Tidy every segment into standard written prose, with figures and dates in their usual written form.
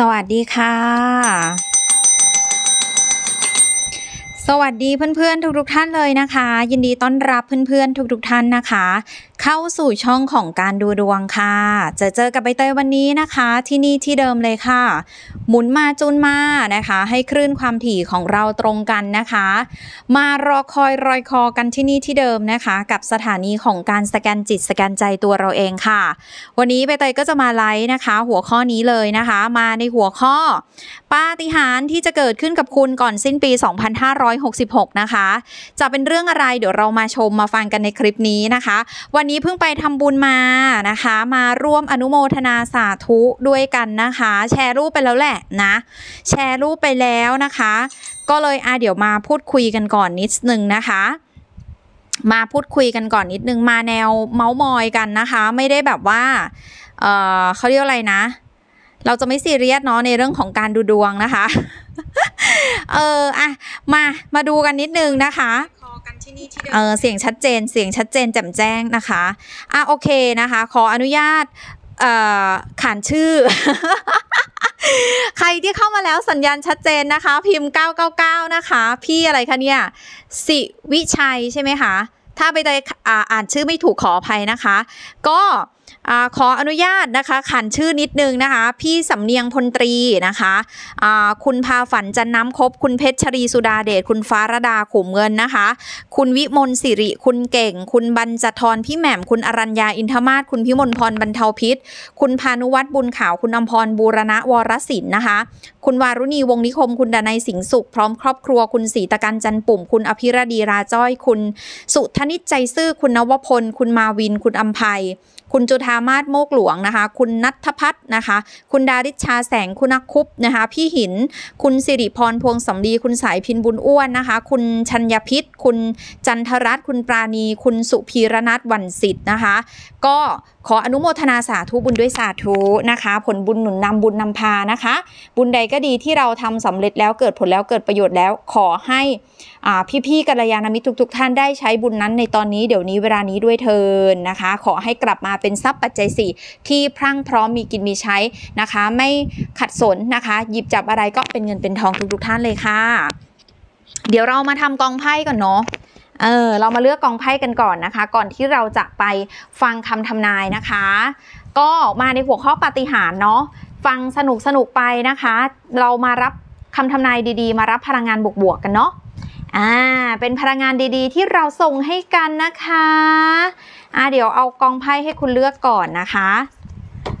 สวัสดีค่ะสวัสดีเพื่อนๆทุกๆท่านเลยนะคะยินดีต้อนรับเพื่อนๆทุกๆท่านนะคะเข้าสู่ช่องของการดูดวงค่ะจะเจอกับใบเตยวันนี้นะคะที่นี่ที่เดิมเลยค่ะหมุนมาจุนมานะคะให้คลื่นความถี่ของเราตรงกันนะคะมารอคอยรอยคอกันที่นี่ที่เดิมนะคะกับสถานีของการสแกนจิตสแกนใจตัวเราเองค่ะวันนี้ใบเตยก็จะมาไลฟ์นะคะหัวข้อนี้เลยนะคะมาในหัวข้อปาฏิหาริย์ที่จะเกิดขึ้นกับคุณก่อนสิ้นปี2566นะคะจะเป็นเรื่องอะไรเดี๋ยวเรามาชมมาฟังกันในคลิปนี้นะคะวันนี้เพิ่งไปทำบุญมานะคะมาร่วมอนุโมทนาสาธุด้วยกันนะคะแชร์รูปไปแล้วแหละนะแชร์รูปไปแล้วนะคะก็เลยเดี๋ยวมาพูดคุยกันก่อนนิดนึงนะคะมาพูดคุยกันก่อนนิดนึงมาแนวเมาส์มอยกันนะคะไม่ได้แบบว่าเขาเรียกอะไรนะเราจะไม่ซีเรียสเนาะในเรื่องของการดูดวงนะคะมาดูกันนิดนึงนะคะเสียงชัดเจนเสียงชัดเจนแจ่มแจ้งนะคะโอเคนะคะขออนุญาตขานชื่อ ใครที่เข้ามาแล้วสัญญาณชัดเจนนะคะพิมพ์999นะคะพี่อะไรคะเนี่ยสิวิชัยใช่ไหมคะถ้าไปได้อ่านชื่อไม่ถูกขออภัยนะคะก็ขออนุญาตนะคะขันชื่อนิดนึงนะคะพี่สำเนียงพลตรีนะคะคุณพาฝันจันน้ำคบคุณเพชรชรีสุดาเดชคุณฟ้ารดาขุมเงินนะคะคุณวิมลสิริคุณเก่งคุณบรรจทรพี่แหม่มคุณอรัญญาอินทมาศคุณพิมลพรบรรเทาพิษคุณพานุวัฒน์บุญขาวคุณอำพรบูรณะวรศิลป์นะคะคุณวารุณีวงนิคมคุณดนัยสิงห์สุขพร้อมครอบครัวคุณศรีตะกันจันปุ่มคุณอภิรดีราจ้อยคุณสุธนิจใจซื่อคุณนวพลคุณมาวินคุณอัมภัยคุณจุธามาศโมกหลวงนะคะคุณณัฐพัฒน์นะคะคุณดาริชาแสงคุณคุปนะคะพี่หินคุณสิริพรพวงสำลีคุณสายพินบุญอ้วนนะคะคุณชัญญพิษคุณจันทรัตน์คุณปราณีคุณสุพีรนัทวรรณสิทธิ์นะคะก็ขออนุโมทนาสาธุบุญด้วยสาธุนะคะผลบุญหนุนนำบุญนำพานะคะบุญใดก็ดีที่เราทำสำเร็จแล้วเกิดผลแล้วเกิดประโยชน์แล้วขอให้พี่ๆกัลยาณมิตรทุกๆท่านได้ใช้บุญนั้นในตอนนี้เดี๋ยวนี้เวลานี้ด้วยเถิดนะคะขอให้กลับมาเป็นทรัพย์ปัจจัยสี่ที่พรั่งพร้อมมีกินมีใช้นะคะไม่ขัดสนนะคะหยิบจับอะไรก็เป็นเงินเป็นทองทุกๆท่านเลยค่ะเดี๋ยวเรามาทำกองไพ่ก่อนเนาะเรามาเลือกกองไพ่กันก่อนนะคะก่อนที่เราจะไปฟังคำทำนายนะคะก็มาในหัวข้อปาฏิหาริย์เนาะฟังสนุกๆไปนะคะเรามารับคำทำนายดีๆมารับพลังงานบวกๆกันเนาะเป็นพลังงานดีๆที่เราส่งให้กันนะคะเดี๋ยวเอากองไพ่ให้คุณเลือกก่อนนะคะ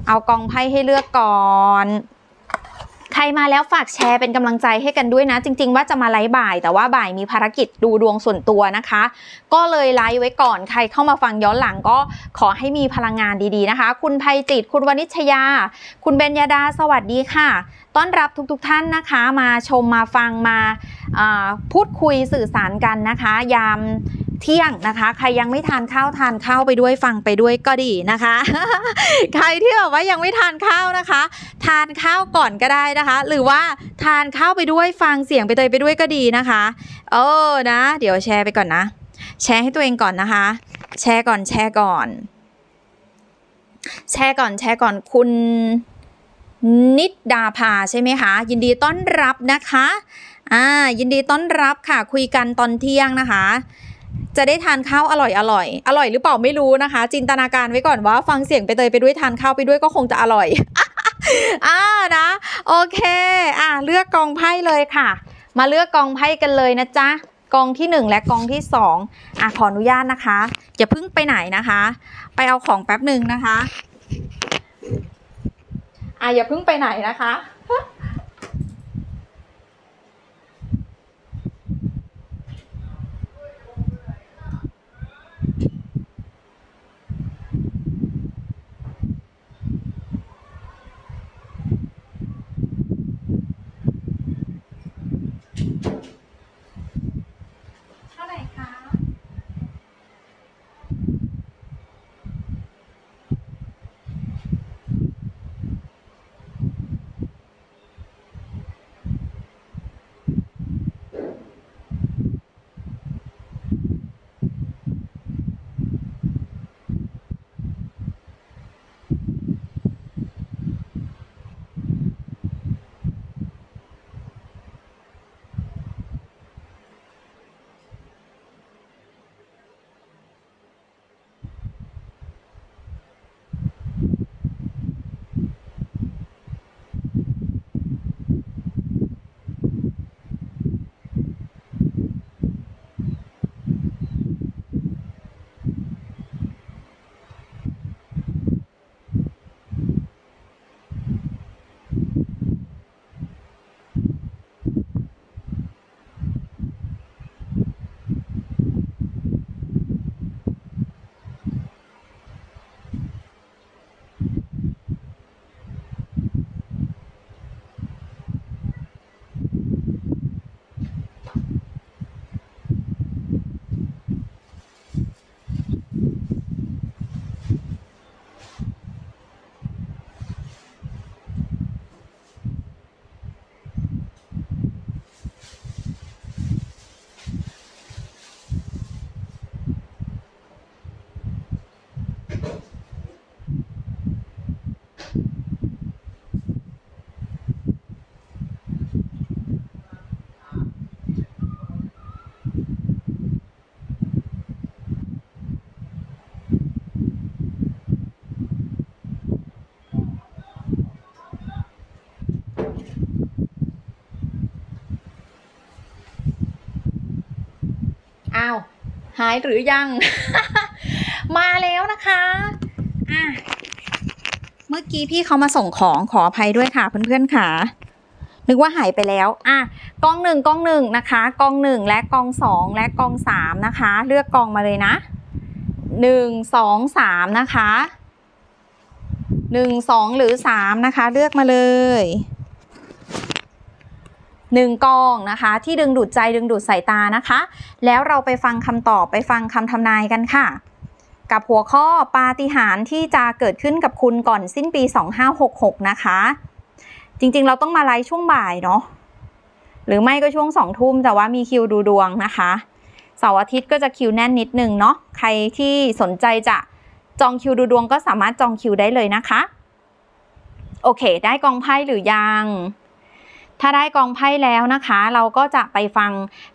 เอากองไพ่ให้เลือกก่อนใครมาแล้วฝากแชร์เป็นกำลังใจให้กันด้วยนะจริงๆว่าจะมาไลฟ์บ่ายแต่ว่าบ่ายมีภารกิจดูดวงส่วนตัวนะคะก็เลยไลฟ์ไว้ก่อนใครเข้ามาฟังย้อนหลังก็ขอให้มีพลังงานดีๆนะคะคุณไพจิตคุณวณิชยาคุณเบญญาดาสวัสดีค่ะต้อนรับทุกๆท่านนะคะมาชมมาฟังมาพูดคุยสื่อสารกันนะคะยามเที่ยงนะคะใครยังไม่ทานข้าวทานข้าวไปด้วยฟังไปด้วยก็ดีนะคะใครที่แบบว่ายังไม่ทานข้าวนะคะทานข้าวก่อนก็ได้นะคะหรือว่าทานข้าวไปด้วยฟังเสียงไปเตยไปด้วยก็ดีนะคะนะเดี๋ยวแชร์ไปก่อนนะแชร์ให้ตัวเองก่อนนะคะแชร์ก่อนคุณนิดดาภาใช่ไหมคะยินดีต้อนรับนะคะยินดีต้อนรับค่ะคุยกันตอนเที่ยงนะคะจะได้ทานข้าวอร่อยหรือเปล่าไม่รู้นะคะจินตนาการไว้ก่อนว่าฟังเสียงไปเตยไปด้วยทานข้าวไปด้วยก็คงจะอร่อยนะโอเคเลือกกองไพ่เลยค่ะมาเลือกกองไพ่กันเลยนะจ๊ะกองที่1และกองที่2ขออนุญาตนะคะอย่าเพิ่งไปไหนนะคะไปเอาของแป๊บหนึ่งนะคะอย่าเพิ่งไปไหนนะคะ หายหรือยัง มาแล้วนะคะเมื่อกี้พี่เขามาส่งของขออภัยด้วยค่ะเพื่อนๆค่ะนึกว่าหายไปแล้วกองหนึ่งนะคะกองหนึ่งและกองสองและกองสามนะคะเลือกกองมาเลยนะ1 2 3นะคะ1 2 หรือ 3นะคะเลือกมาเลย1กองนะคะที่ดึงดูดใจดึงดูดสายตานะคะแล้วเราไปฟังคำตอบไปฟังคำทำนายกันค่ะกับหัวข้อปาฏิหาริย์ที่จะเกิดขึ้นกับคุณก่อนสิ้นปี2566นะคะจริงๆเราต้องมาไลฟ์ช่วงบ่ายเนาะหรือไม่ก็ช่วง20:00แต่ว่ามีคิวดูดวงนะคะเสาร์อาทิตย์ก็จะคิวแน่นนิดนึงเนาะใครที่สนใจจะจองคิวดูดวงก็สามารถจองคิวได้เลยนะคะโอเคได้กองไพ่หรือยังถ้าได้กองไพ่แล้วนะคะเราก็จะไปฟัง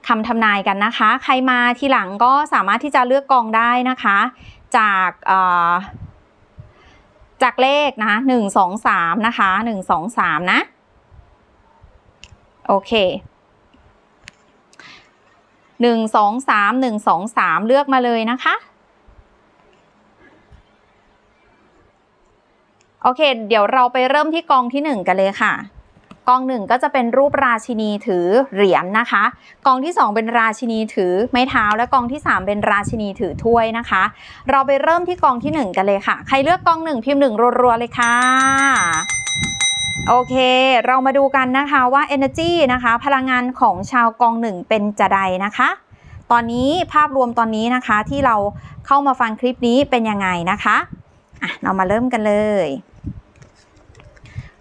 คำทำนายกันนะคะใครมาทีหลังก็สามารถที่จะเลือกกองได้นะคะจากเลขนะ1 2 3นะคะ1 2 3นะโอเค1 2 3 1 2 3เลือกมาเลยนะคะโอเคเดี๋ยวเราไปเริ่มที่กองที่1กันเลยค่ะกอง1ก็จะเป็นรูปราชินีถือเหรียญนะคะกองที่2เป็นราชินีถือไม้เท้าและกองที่3เป็นราชินีถือถ้วยนะคะเราไปเริ่มที่กองที่1กันเลยค่ะใครเลือกกอง1พิมพ์1รัวๆเลยค่ะโอเคเรามาดูกันนะคะว่า energy นะคะพลังงานของชาวกอง1เป็นจะใดนะคะตอนนี้ภาพรวมตอนนี้นะคะที่เราเข้ามาฟังคลิปนี้เป็นยังไงนะคะเรามาเริ่มกันเลย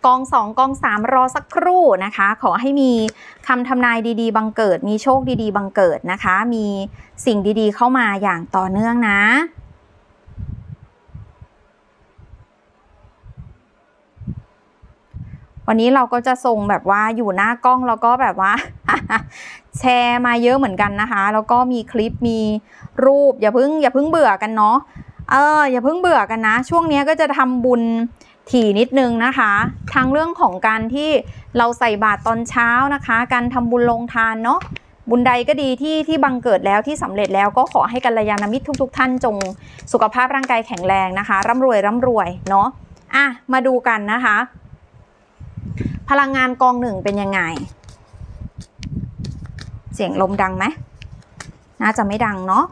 กอง2กอง3รอสักครู่นะคะขอให้มีคำทำนายดีๆบังเกิดมีโชคดีๆบังเกิดนะคะมีสิ่งดีๆเข้ามาอย่างต่อเนื่องนะวันนี้เราก็จะส่งแบบว่าอยู่หน้ากล้องแล้วก็แบบว่า แชร์มาเยอะเหมือนกันนะคะแล้วก็มีคลิปมีรูปอย่าเพิ่งเบื่อกันเนาะอย่าเพิ่งเบื่อกันนะช่วงนี้ก็จะทำบุญถี่นิดนึงนะคะทั้งเรื่องของการที่เราใส่บาตรตอนเช้านะคะการทำบุญลงทานเนาะบุญใดก็ดีที่บังเกิดแล้วที่สำเร็จแล้วก็ขอให้กัลยาณมิตรทุกท่านจงสุขภาพร่างกายแข็งแรงนะคะร่ำรวยเนาะมาดูกันนะคะพลังงานกองหนึ่งเป็นยังไงเสียงลมดังไหมน่าจะไม่ดังเนาะ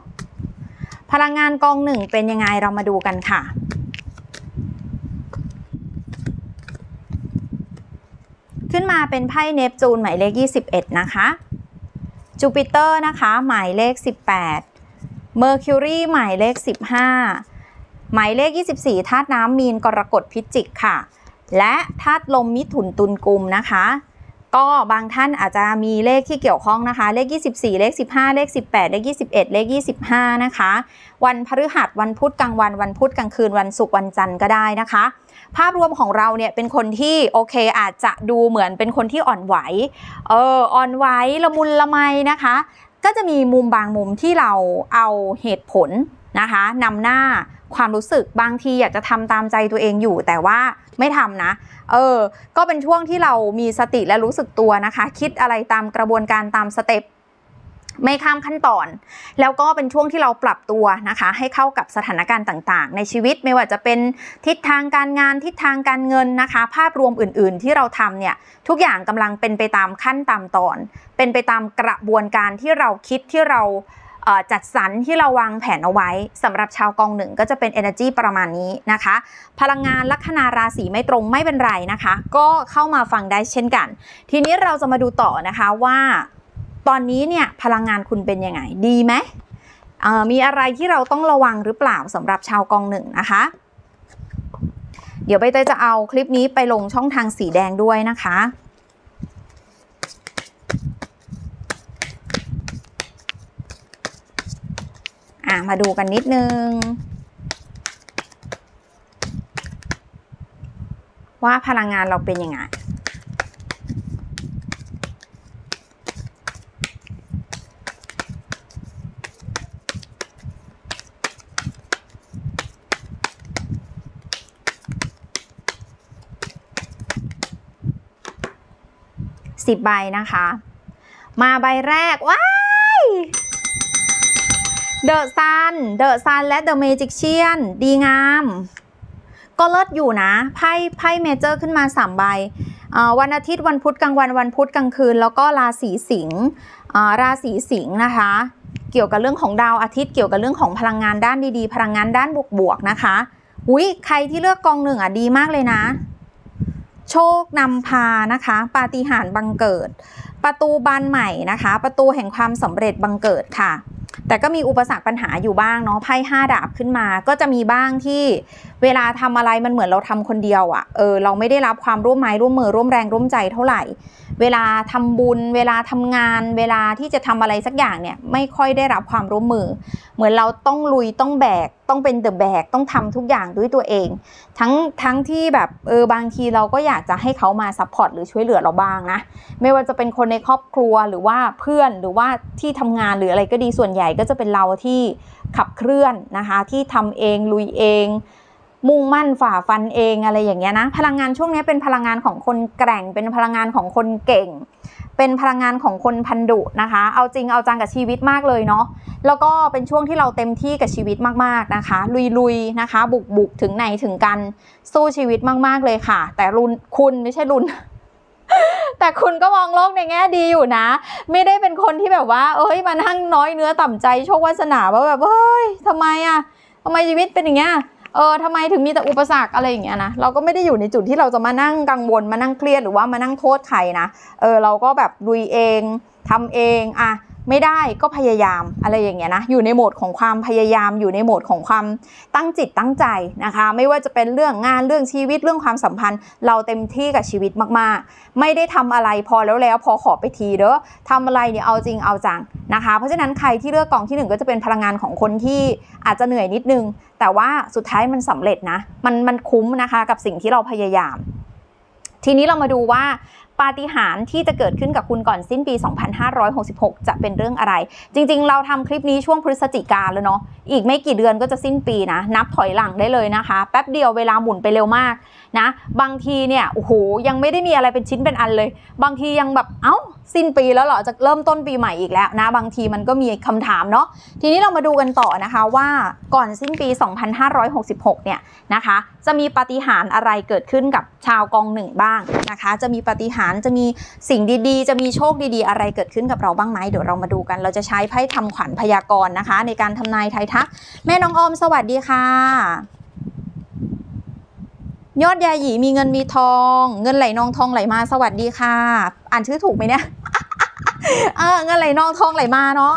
พลังงานกองหนึ่งเป็นยังไงเรามาดูกันค่ะขึ้นมาเป็นไพ่เนปจูนหมายเลข21นะคะจูปิเตอร์นะคะหมายเลข18เมอร์คิวรีหมายเลข15หมายเลข24ธาตุน้ำมีนกรกฎพิจิกค่ะและธาตุลมมิถุนตุลกุมนะคะก็บางท่านอาจจะมีเลขที่เกี่ยวข้องนะคะเลข24เลข15เลข18เลข21เลข25นะคะวันพฤหัสวันพุธกลางวันวันพุธกลางคืนวันศุกร์วันจันทร์ก็ได้นะคะภาพรวมของเราเนี่ยเป็นคนที่โอเคอาจจะดูเหมือนเป็นคนที่อ่อนไหวอ่อนไหวละมุนละไมนะคะก็จะมีมุมบางมุมที่เราเอาเหตุผลนะคะนำหน้าความรู้สึกบางทีอยากจะทำตามใจตัวเองอยู่แต่ว่าไม่ทำนะก็เป็นช่วงที่เรามีสติและรู้สึกตัวนะคะคิดอะไรตามกระบวนการตามสเต็ปไม่ข้ามขั้นตอนแล้วก็เป็นช่วงที่เราปรับตัวนะคะให้เข้ากับสถานการณ์ต่างๆในชีวิตไม่ว่าจะเป็นทิศทางการงานทิศทางการเงินนะคะภาพรวมอื่นๆที่เราทำเนี่ยทุกอย่างกำลังเป็นไปตามขั้นตามตอนเป็นไปตามกระบวนการที่เราคิดที่เราจัดสรรที่เราวางแผนเอาไว้สำหรับชาวกองหนึ่งก็จะเป็น energy ประมาณนี้นะคะพลังงานลัคนาราศีไม่ตรงไม่เป็นไรนะคะก็เข้ามาฟังได้เช่นกันทีนี้เราจะมาดูต่อนะคะว่าตอนนี้เนี่ยพลังงานคุณเป็นยังไงดีไหมมีอะไรที่เราต้องระวังหรือเปล่าสำหรับชาวกองหนึ่งนะคะเดี๋ยวใบเตยจะเอาคลิปนี้ไปลงช่องทางสีแดงด้วยนะคะมาดูกันนิดนึงว่าพลังงานเราเป็นยังไง10 ใบนะคะมาใบแรกว้าย เดอะซันและเดอะเมจิกเชียนดีงามก็เลิศอยู่นะไพ่เมเจอร์ขึ้นมา3ใบวันอาทิตย์วันพุธกลางวันวันพุธกลางคืนแล้วก็ราศีสิงห์นะคะเกี่ยวกับเรื่องของดาวอาทิตย์เกี่ยวกับเรื่องของพลังงานด้านดีๆพลังงานด้านบวกๆนะคะอุ๊ยใครที่เลือกกองหนึ่งอ่ะดีมากเลยนะโชคนำพานะคะปาฏิหาริย์บังเกิดประตูบานใหม่นะคะประตูแห่งความสำเร็จบังเกิดค่ะแต่ก็มีอุปสรรคปัญหาอยู่บ้างเนาะไพ่5ดาบขึ้นมาก็จะมีบ้างที่เวลาทำอะไรมันเหมือนเราทำคนเดียวอ่ะเราไม่ได้รับความร่วมไม้ร่วมมือร่วมแรงร่วมใจเท่าไหร่เวลาทำบุญเวลาทำงานเวลาที่จะทำอะไรสักอย่างเนี่ยไม่ค่อยได้รับความร่วมมือเหมือนเราต้องลุยต้องแบกต้องเป็นเดอะแบกต้องทำทุกอย่างด้วยตัวเองทั้งที่แบบบางทีเราก็อยากจะให้เขามาซัพพอร์ตหรือช่วยเหลือเราบ้างนะไม่ว่าจะเป็นคนในครอบครัวหรือว่าเพื่อนหรือว่าที่ทำงานหรืออะไรก็ดีส่วนใหญ่ก็จะเป็นเราที่ขับเคลื่อนนะคะที่ทำเองลุยเองมุ่งมั่นฝ่าฟันเองอะไรอย่างเงี้ยนะพลังงานช่วงนี้เป็นพลังงานของคนแกร่งเป็นพลังงานของคนเก่งเป็นพลังงานของคนพันดุนะคะเอาจริงเอาจังกับชีวิตมากเลยเนาะแล้วก็เป็นช่วงที่เราเต็มที่กับชีวิตมากๆนะคะลุยๆนะคะบุกถึงไหนถึงกันสู้ชีวิตมากๆเลยค่ะแต่คุณไม่ใช่รุน แต่คุณก็มองโลกในแง่ดีอยู่นะไม่ได้เป็นคนที่แบบว่ามานั่งน้อยเนื้อต่ำใจโชควาสนาว่าแบบทำไมอะทำไมชีวิตเป็นอย่างเงี้ยทำไมถึงมีแต่อุปสรรคอะไรอย่างเงี้ยนะเราก็ไม่ได้อยู่ในจุดที่เราจะมานั่งกังวลมานั่งเครียดหรือว่ามานั่งโทษใครนะเราก็แบบลุยเองทำเองอะไม่ได้ก็พยายามอะไรอย่างเงี้ยนะอยู่ในโหมดของความพยายามอยู่ในโหมดของความตั้งจิตตั้งใจนะคะไม่ว่าจะเป็นเรื่องงานเรื่องชีวิตเรื่องความสัมพันธ์เราเต็มที่กับชีวิตมากๆไม่ได้ทำอะไรพอแล้วพอขอไปทีเด้อทำอะไรเนี่ยเอาจริงเอาจังนะคะเพราะฉะนั้นใครที่เลือกกองที่1ก็จะเป็นพลังงานของคนที่อาจจะเหนื่อยนิดนึงแต่ว่าสุดท้ายมันสำเร็จนะมันคุ้มนะคะกับสิ่งที่เราพยายามทีนี้เรามาดูว่าปาฏิหาริย์ที่จะเกิดขึ้นกับคุณก่อนสิ้นปี2566จะเป็นเรื่องอะไรจริงๆเราทำคลิปนี้ช่วงพฤศจิกาแล้วเนาะอีกไม่กี่เดือนก็จะสิ้นปีนะนับถอยหลังได้เลยนะคะแป๊บเดียวเวลาหมุนไปเร็วมากนะบางทีเนี่ยโอ้โหยังไม่ได้มีอะไรเป็นชิ้นเป็นอันเลยบางทียังแบบสิ้นปีแล้วเหรอจะเริ่มต้นปีใหม่อีกแล้วนะบางทีมันก็มีคำถามเนาะทีนี้เรามาดูกันต่อนะคะว่าก่อนสิ้นปี2566เนี่ยนะคะจะมีปาฏิหาริย์อะไรเกิดขึ้นกับชาวกองหนึ่งบ้างนะคะจะมีปาฏิหาริย์จะมีสิ่งดีๆจะมีโชคดีๆอะไรเกิดขึ้นกับเราบ้างไหมเดี๋ยวเรามาดูกันเราจะใช้ไพ่ทำขวัญพยากรณ์นะคะในการทำนายไทยทักแม่น้องออมสวัสดีค่ะยอดยาหยีมีเงินมีทองเงินไหลนองทองไหลมาสวัสดีค่ะอ่านชื่อถูกไหมเนี่ยเงินไหลนองทองไหลมาเนาะ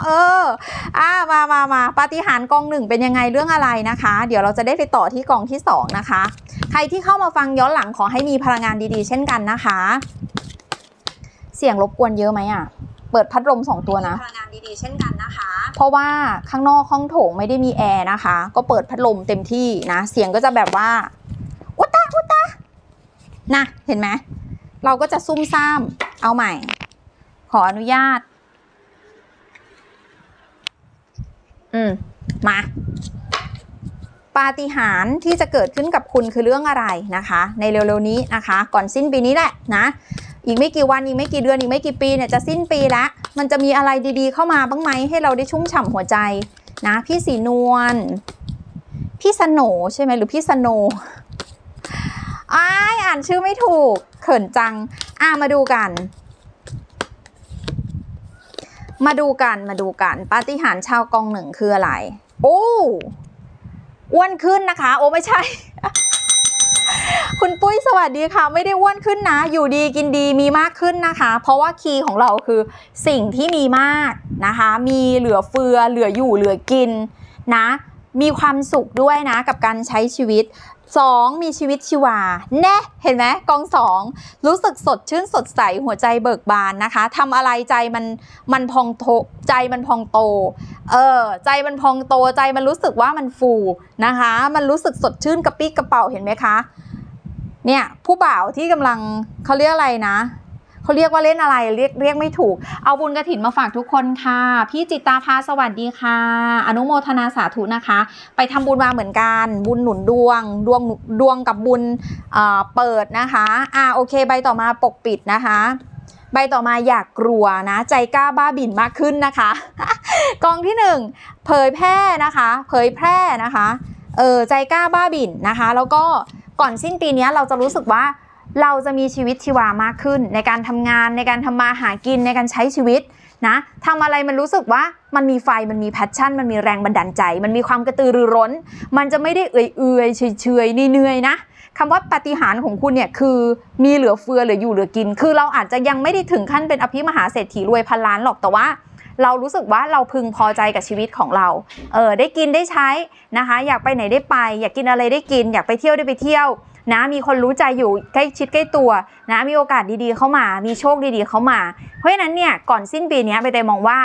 มาปาฏิหาริย์กองหนึ่งเป็นยังไงเรื่องอะไรนะคะเดี๋ยวเราจะได้ไปต่อที่กองที่2นะคะใครที่เข้ามาฟังย้อนหลังขอให้มีพลังงานดีๆเช่นกันนะคะเสียงรบกวนเยอะไหมอ่ะเปิดพัดลม2ตัวนะพลังงานดีๆเช่นกันนะคะเพราะว่าข้างนอกห้องโถงไม่ได้มีแอร์นะคะก็เปิดพัดลมเต็มที่นะเสียงก็จะแบบว่าอุตตะนะเห็นไหมเราก็จะซุ่มซ่ามเอาใหม่ขออนุญาตมาปาฏิหาริย์ที่จะเกิดขึ้นกับคุณคือเรื่องอะไรนะคะในเร็วๆนี้นะคะก่อนสิ้นปีนี้แหละนะอีกไม่กี่วันอีกไม่กี่เดือนอีกไม่กี่ปีเนี่ยจะสิ้นปีแล้วมันจะมีอะไรดีๆเข้ามาบ้างไหมให้เราได้ชุ่มฉ่ำหัวใจนะพี่สีนวลพี่สโนใช่ไหมหรือพี่สโนอ่านชื่อไม่ถูกเขินจังมาดูกันปาฏิหาริย์ชาวกองหนึ่งคืออะไรโอ้อ้วนขึ้นนะคะโอ้ไม่ใช่ คุณปุ้ยสวัสดีค่ะไม่ได้อ้วนขึ้นนะอยู่ดีกินดีมีมากขึ้นนะคะเพราะว่าคีย์ของเราคือสิ่งที่มีมากนะคะมีเหลือเฟือเหลืออยู่เหลือกินนะมีความสุขด้วยนะกับการใช้ชีวิต2มีชีวิตชีวาแน่เห็นไหมกอง2รู้สึกสดชื่นสดใสหัวใจเบิกบานนะคะทำอะไรใจมันพองโตใจมันพองโตใจมันพองโตใจมันรู้สึกว่ามันฟูนะคะมันรู้สึกสดชื่นกระปี้กระเป๋าเห็นไหมคะเนี่ยผู้บ่าวที่กำลังเขาเรียกอะไรนะเขาเรียกว่าเล่นอะไรเรียกไม่ถูกเอาบุญกฐินมาฝากทุกคนค่ะพี่จิตตาภาสวัสดีค่ะอนุโมทนาสาธุนะคะไปทำบุญมาเหมือนกันบุญหนุนดวงดวงกับบุญเปิดนะคะโอเคใบต่อมาปกปิดนะคะ ใบต่อมาอยากกลัวนะใจกล้าบ้าบิ่นมากขึ้นนะคะ กองที่1เผยแพร่นะคะเผยแพร่นะคะใจกล้าบ้าบิ่นนะคะแล้วก็ก่อนสิ้นปีนี้เราจะรู้สึกว่าเราจะมีชีวิตชีวามากขึ้นในการทำงานในการทำมาหากินในการใช้ชีวิตนะทำอะไรมันรู้สึกว่ามันมีไฟมันมีแพชชั่นมันมีแรงบันดาลใจมันมีความกระตือรือร้นมันจะไม่ได้เอื่อยๆเฉยๆเหนื่อยๆนะคำว่าปาฏิหาริย์ของคุณเนี่ยคือมีเหลือเฟือเหลืออยู่เหลือกินคือเราอาจจะยังไม่ได้ถึงขั้นเป็นอภิมหาเศรษฐีรวยพันล้านหรอกแต่ว่าเรารู้สึกว่าเราพึงพอใจกับชีวิตของเราได้กินได้ใช้นะคะอยากไปไหนได้ไปอยากกินอะไรได้กินอยากไปเที่ยวได้ไปเที่ยวนะมีคนรู้ใจอยู่ใกล้ชิดใกล้ตัวนะมีโอกาสดีๆเข้ามามีโชคดีๆเข้ามาเพราะฉะนั้นเนี่ยก่อนสิ้นปีนี้ใบเตยมองว่า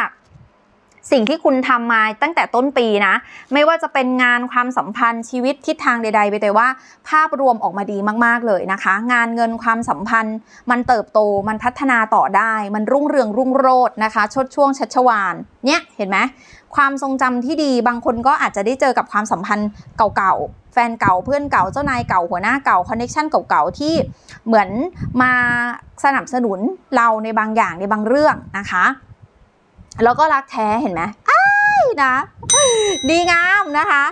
สิ่งที่คุณทำมาตั้งแต่ต้นปีนะไม่ว่าจะเป็นงานความสัมพันธ์ชีวิตทิศทางใดๆไปแต่ว่าภาพรวมออกมาดีมากๆเลยนะคะงานเงินความสัมพันธ์มันเติบโตมันพัฒนาต่อได้มันรุ่งเรืองรุ่งโรจน์นะคะชดช่วงชัชวาลเนี่ยเห็นไหมความทรงจำที่ดีบางคนก็อาจจะได้เจอกับความสัมพันธ์เก่าๆแฟนเก่าเพื่อนเก่าเจ้านายเก่าหัวหน้าเก่าคอนเนคชั่นเก่าๆที่เหมือนมาสนับสนุนเราในบางอย่างในบางเรื่องนะคะแล้วก็รักแท้เห็นไหมนะดีงามนะคะ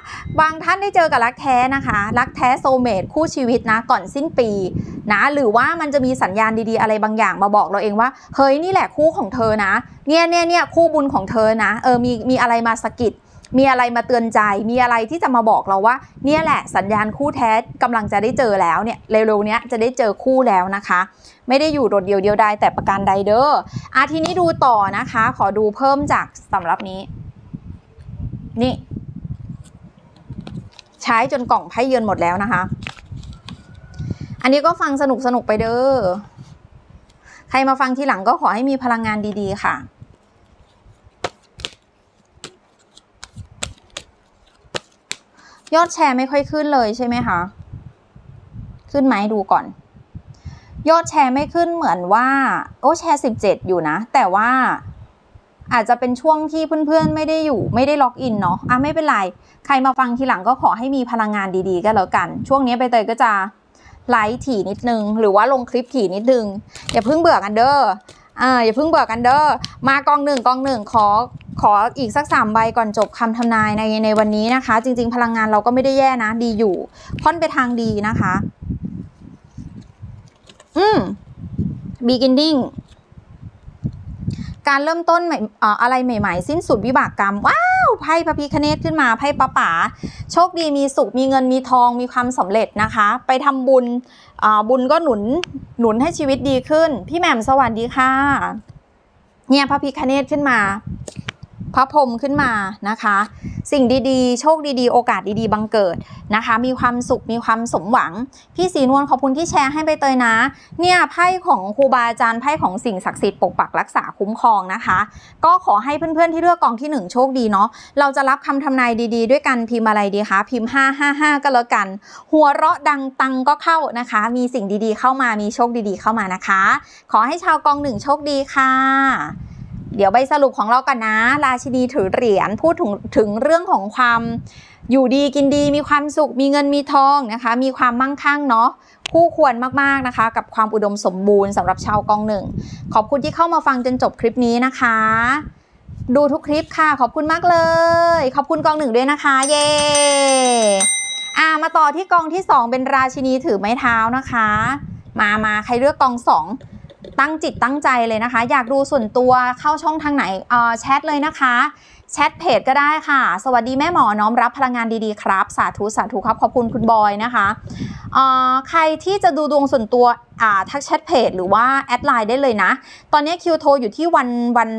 บางท่านได้เจอกับรักแท้นะคะรักแท้โซลเมทคู่ชีวิตนะก่อนสิ้นปีนะหรือว่ามันจะมีสัญญาณดีๆอะไรบางอย่างมาบอกเราเองว่าเฮ้ยนี่แหละคู่ของเธอนะเนี่ยคู่บุญของเธอนะมีอะไรมาสะกิดมีอะไรมาเตือนใจมีอะไรที่จะมาบอกเราว่าเนี่ยแหละสัญญาณคู่แท้กำลังจะได้เจอแล้วเนี่ยเร็วๆนี้จะได้เจอคู่แล้วนะคะไม่ได้อยู่โดดเดี่ยวเดียวดายแต่ประการใดเด้อทีนี้ดูต่อนะคะขอดูเพิ่มจากสำหรับนี้นี่ใช้จนกล่องไพ่เยือนหมดแล้วนะคะอันนี้ก็ฟังสนุกๆไปเด้อใครมาฟังทีหลังก็ขอให้มีพลังงานดีๆค่ะยอดแชร์ไม่ค่อยขึ้นเลยใช่ไหมคะขึ้นไหมดูก่อนยอดแชร์ไม่ขึ้นเหมือนว่าโอ้แชร์17อยู่นะแต่ว่าอาจจะเป็นช่วงที่เพื่อนๆไม่ได้ล็อกอินเนาะไม่เป็นไรใครมาฟังทีหลังก็ขอให้มีพลังงานดีๆก็แล้วกันช่วงนี้ไปเตยก็จะไลฟ์ถี่นิดนึงหรือว่าลงคลิปถี่นิดนึงอย่าเพิ่งเบื่อกันเด้ออย่าเพิ่งเบื่อกันเด้อมากองหนึ่งขออีกสัก3 ใบก่อนจบคำทำนายในวันนี้นะคะจริงๆพลังงานเราก็ไม่ได้แย่นะดีอยู่ค่อนไปทางดีนะคะbeginning การเริ่มต้นอะไรใหม่ๆสิ้นสุดวิบากกรรมว้าวไพ่พระพิฆเนศขึ้นมาไพ่ป้าป๋าโชคดีมีสุขมีเงินมีทองมีความสำเร็จนะคะไปทำบุญบุญก็หนุนให้ชีวิตดีขึ้นพี่แหม่มสวัสดีค่ะเนี่ยพระพิฆเนศขึ้นมาพระพรหมขึ้นมานะคะสิ่งดีๆโชคดีๆโอกาสดีๆบังเกิดนะคะมีความสุขมีความสมหวังพี่ศรีนวลขอบคุณที่แชร์ให้ใบเตยนะเนี่ยไพ่ของครูบาอาจารย์ไพ่ของสิ่งศักดิ์สิทธิ์ปกปักรักษาคุ้มครองนะคะก็ขอให้เพื่อนๆที่เลือกกองที่1โชคดีเนาะเราจะรับคำทำนายดีๆด้วยกันพิมพ์อะไรดีคะพิมพ์555ก็แล้วกันหัวเราะดังตังก็เข้านะคะมีสิ่งดีๆเข้ามามีโชคดีๆเข้ามานะคะขอให้ชาวกอง1โชคดีค่ะเดี๋ยวใบสรุปของเรากันนะราชินีถือเหรียญพูดถึงเรื่องของความอยู่ดีกินดีมีความสุขมีเงินมีทองนะคะมีความมั่งคั่งเนาะคู่ควรมากๆนะคะกับความอุดมสมบูรณ์สำหรับชาวกองหนึ่งขอบคุณที่เข้ามาฟังจนจบคลิปนี้นะคะดูทุกคลิปค่ะขอบคุณมากเลยขอบคุณกองหนึ่งด้วยนะคะเย้มาต่อที่กองที่2เป็นราชินีถือไม้เท้านะคะมาใครเลือกกอง2ตั้งจิตตั้งใจเลยนะคะอยากดูส่วนตัวเข้าช่องทางไหนแชทเลยนะคะแชทเพจก็ได้ค่ะสวัสดีแม่หมอน้อมรับพลังงานดีๆครับสาธุสาธุครับขอบคุณคุณบอยนะคะใครที่จะดูดวงส่วนตัวทักแชทเพจหรือว่าแอดไลน์ได้เลยนะตอนนี้คิวโทรอยู่ที่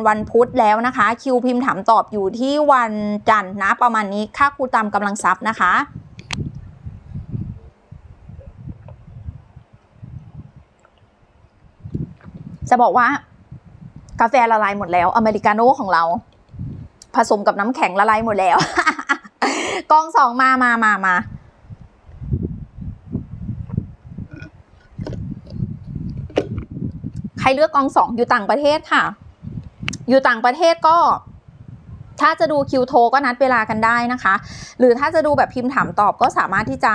วันพุธแล้วนะคะคิวพิมพ์ถามตอบอยู่ที่วันจันทร์นะประมาณนี้ค่าครูตามกำลังทรัพย์นะคะจะบอกว่ากาแฟละลายหมดแล้วอเมริกาโน่ของเราผสมกับน้ำแข็งละลายหมดแล้ว กอง2มาใครเลือกกอง2อยู่ต่างประเทศค่ะอยู่ต่างประเทศก็ ถ้าจะดูคิวโทรก็นัดเวลากันได้นะคะหรือถ้าจะดูแบบพิมพ์ถามตอบก็สามารถที่จะ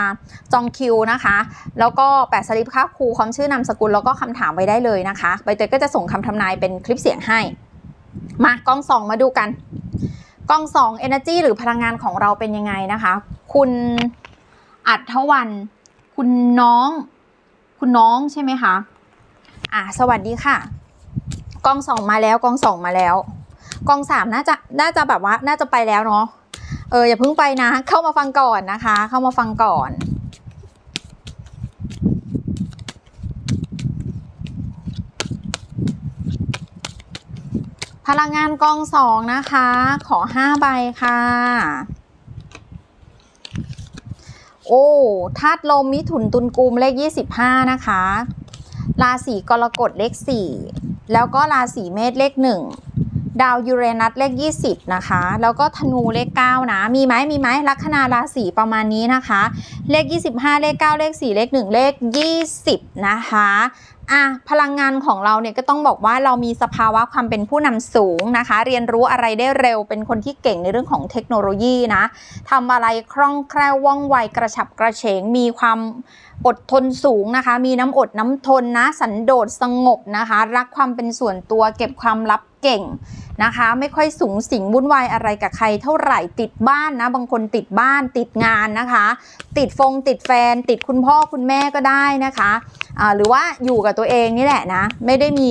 จองคิวนะคะแล้วก็แปะสลิปค่าครูความชื่อนามสกุลแล้วก็คำถามไว้ได้เลยนะคะใบเตยก็จะส่งคำทำนายเป็นคลิปเสียงให้มากล้องสองมาดูกันกล้องสอง energy หรือพลังงานของเราเป็นยังไงนะคะคุณอัฐวัลย์คุณน้องใช่ไหมคะสวัสดีค่ะกล้องสองมาแล้วกล้องสองมาแล้วกล้องสามน่าจะแบบว่าน่าจะไปแล้วเนาะอย่าเพิ่งไปนะเข้ามาฟังก่อนนะคะเข้ามาฟังก่อนพลังงานกองสองนะคะขอ5ใบค่ะโอ้ธาตุลมมิถุนตุลกุมเลข25นะคะราศีกรกฎเลข4แล้วก็ราศีเมษเลข1ดาวยูเรนัสเลข20นะคะแล้วก็ธนูเลข9นะมีไหมลัคนาราศีประมาณนี้นะคะเลข25เลข9เลข4เลข1เลข20นะคะพลังงานของเราเนี่ยก็ต้องบอกว่าเรามีสภาวะความเป็นผู้นำสูงนะคะเรียนรู้อะไรได้เร็วเป็นคนที่เก่งในเรื่องของเทคโนโลยีนะทำอะไรคล่องแคล่วว่องไวกระฉับกระเฉงมีความอดทนสูงนะคะมีน้ำอดน้ำทนนะสันโดษสงบนะคะรักความเป็นส่วนตัวเก็บความลับเก่งนะคะไม่ค่อยสุงสิงวุ่นวายอะไรกับใครเท่าไหร่ติดบ้านนะบางคนติดบ้านติดงานนะคะติดแฟนติดคุณพ่อคุณแม่ก็ได้นะคะหรือว่าอยู่กับตัวเองนี่แหละนะไม่ได้มี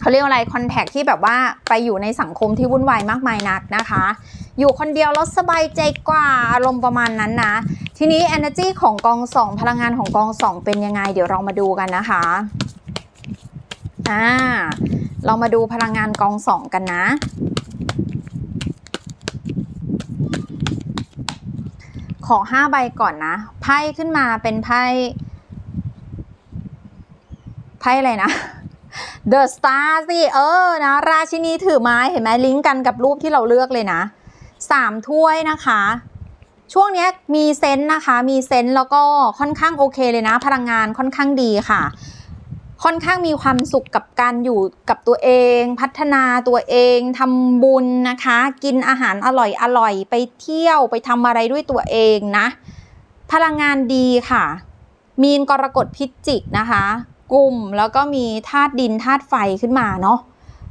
เขาเรียกอะไรคอนแทคที่แบบว่าไปอยู่ในสังคมที่วุ่นวายมากมายนักนะคะอยู่คนเดียวแล้วสบายใจกว่าอารมณ์ประมาณนั้นนะทีนี้ energy ของกองสองพลังงานของกองสองเป็นยังไงเดี๋ยวเรามาดูกันนะคะเรามาดูพลังงานกองสองกันนะขอ5ใบก่อนนะไพ่ขึ้นมาเป็นไพ่อะไรนะ The Star สินะราชินีถือไม้เห็นไหมลิงก์กันกับรูปที่เราเลือกเลยนะ3ถ้วยนะคะช่วงนี้มีเซนส์นะคะมีเซนส์แล้วก็ค่อนข้างโอเคเลยนะพลังงานค่อนข้างดีค่ะค่อนข้างมีความสุขกับการอยู่กับตัวเองพัฒนาตัวเองทำบุญนะคะกินอาหารอร่อยไปเที่ยวไปทำอะไรด้วยตัวเองนะพลังงานดีค่ะมีนกรกฎพิจิกนะคะกลุ่มแล้วก็มีธาตุดินธาตุไฟขึ้นมาเนาะ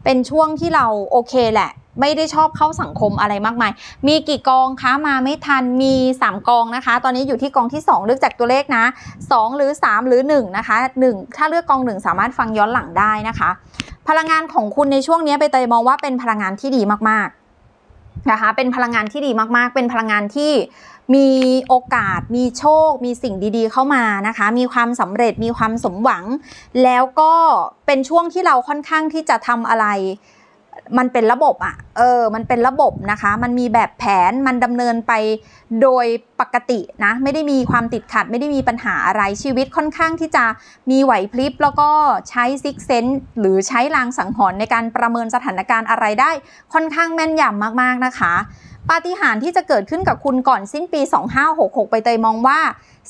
เป็นช่วงที่เราโอเคแหละไม่ได้ชอบเข้าสังคมอะไรมากมายมีกี่กองคะมาไม่ทันมี3กองนะคะตอนนี้อยู่ที่กองที่2เลือกจากตัวเลขนะ2หรือ3หรือ1นะคะ1ถ้าเลือกกอง1สามารถฟังย้อนหลังได้นะคะพลังงานของคุณในช่วงนี้ไปเตยมองว่าเป็นพลังงานที่ดีมากๆนะคะเป็นพลังงานที่ดีมากๆเป็นพลังงานที่มีโอกาสมีโชคมีสิ่งดีๆเข้ามานะคะมีความสำเร็จมีความสมหวังแล้วก็เป็นช่วงที่เราค่อนข้างที่จะทำอะไรมันเป็นระบบมันเป็นระบบนะคะมันมีแบบแผนมันดำเนินไปโดยปกตินะไม่ได้มีความติดขัดไม่ได้มีปัญหาอะไรชีวิตค่อนข้างที่จะมีไหวพริบแล้วก็ใช้ซิกเซนส์หรือใช้ลางสังหรณ์ในการประเมินสถานการณ์อะไรได้ค่อนข้างแม่นยำมากๆนะคะปาฏิหาริย์ที่จะเกิดขึ้นกับคุณก่อนสิ้นปี2566ไปเตยมองว่า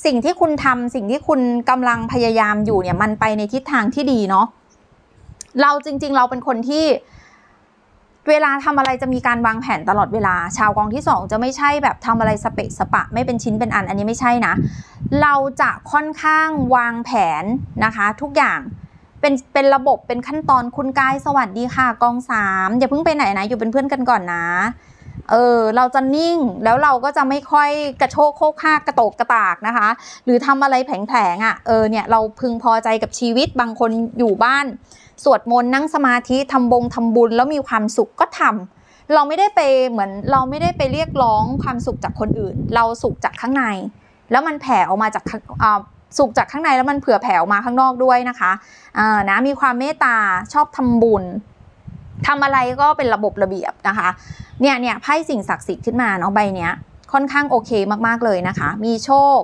สิ่งที่คุณทำสิ่งที่คุณกำลังพยายามอยู่เนี่ยมันไปในทิศทางที่ดีเนาะเราจริงๆเราเป็นคนที่เวลาทำอะไรจะมีการวางแผนตลอดเวลาชาวกองที่2จะไม่ใช่แบบทำอะไรสเปะสปะไม่เป็นชิ้นเป็นอันอันนี้ไม่ใช่นะเราจะค่อนข้างวางแผนนะคะทุกอย่างเป็นระบบเป็นขั้นตอนคุณกายสวัสดีค่ะกอง3อย่าเพิ่งไปไหนนะอยู่เป็นเพื่อนกันก่อนนะเราจะนิ่งแล้วเราก็จะไม่ค่อยกระโชกโคกหักกระโตกกระตากนะคะหรือทำอะไรแผลงๆเนี่ยเราพึงพอใจกับชีวิตบางคนอยู่บ้านสวดมนต์นั่งสมาธิทำบุญแล้วมีความสุขก็ทำเราไม่ได้ไปเรียกร้องความสุขจากคนอื่นเราสุขจากข้างในแล้วมันแผ่ออกมาจากสุขจากข้างในแล้วมันเผื่อแผ่ออกมาข้างนอกด้วยนะคะนะมีความเมตตาชอบทำบุญทำอะไรก็เป็นระบบระเบียบนะคะเนี่ยไพ่สิ่งศักดิ์สิทธิ์ขึ้นมาเนาะใบเนี้ยค่อนข้างโอเคมากๆเลยนะคะมีโชค